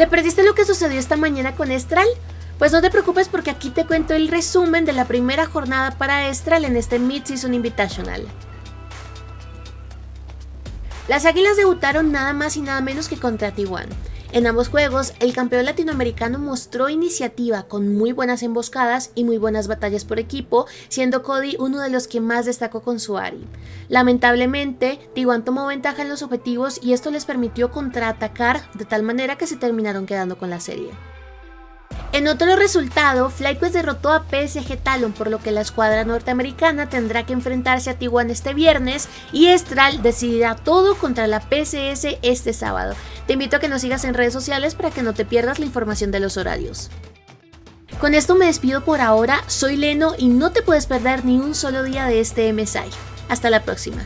¿Te perdiste lo que sucedió esta mañana con Estral? Pues no te preocupes porque aquí te cuento el resumen de la primera jornada para Estral en este Mid-Season Invitational. Las Águilas debutaron nada más y nada menos que contra T1. En ambos juegos, el campeón latinoamericano mostró iniciativa con muy buenas emboscadas y muy buenas batallas por equipo, siendo Cody uno de los que más destacó con su Ari. Lamentablemente, T1 tomó ventaja en los objetivos y esto les permitió contraatacar de tal manera que se terminaron quedando con la serie. En otro resultado, FlyQuest derrotó a PSG Talon, por lo que la escuadra norteamericana tendrá que enfrentarse a T1 este viernes y Estral decidirá todo contra la PCS este sábado. Te invito a que nos sigas en redes sociales para que no te pierdas la información de los horarios. Con esto me despido por ahora, soy Leno y no te puedes perder ni un solo día de este MSI. Hasta la próxima.